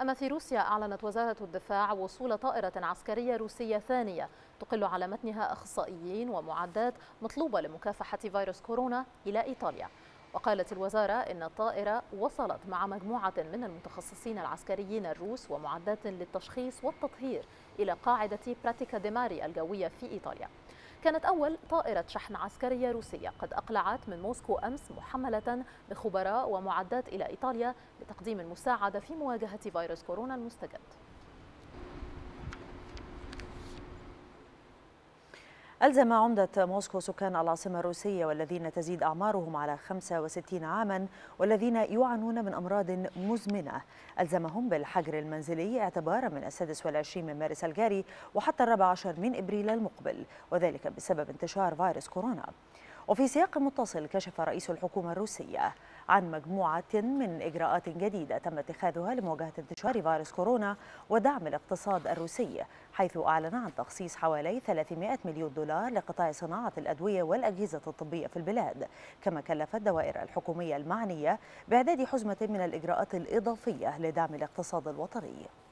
أما في روسيا أعلنت وزارة الدفاع وصول طائرة عسكرية روسية ثانية تقل على متنها أخصائيين ومعدات مطلوبة لمكافحة فيروس كورونا إلى إيطاليا. وقالت الوزارة إن الطائرة وصلت مع مجموعة من المتخصصين العسكريين الروس ومعدات للتشخيص والتطهير إلى قاعدة براتيكا ديماري الجوية في إيطاليا. كانت أول طائرة شحن عسكرية روسية قد أقلعت من موسكو أمس محملة بخبراء ومعدات إلى إيطاليا لتقديم المساعدة في مواجهة فيروس كورونا المستجد. ألزم عمدة موسكو سكان العاصمة الروسية والذين تزيد أعمارهم على 65 عاما والذين يعانون من أمراض مزمنة، ألزمهم بالحجر المنزلي اعتبارا من السادس والعشرين من مارس الجاري وحتى 14 من إبريل المقبل، وذلك بسبب انتشار فيروس كورونا. وفي سياق متصل كشف رئيس الحكومة الروسية عن مجموعة من إجراءات جديدة تم اتخاذها لمواجهة انتشار فيروس كورونا ودعم الاقتصاد الروسي، حيث أعلن عن تخصيص حوالي 300 مليون دولار لقطاع صناعة الأدوية والأجهزة الطبية في البلاد، كما كلفت الدوائر الحكومية المعنية بإعداد حزمة من الإجراءات الإضافية لدعم الاقتصاد الوطني.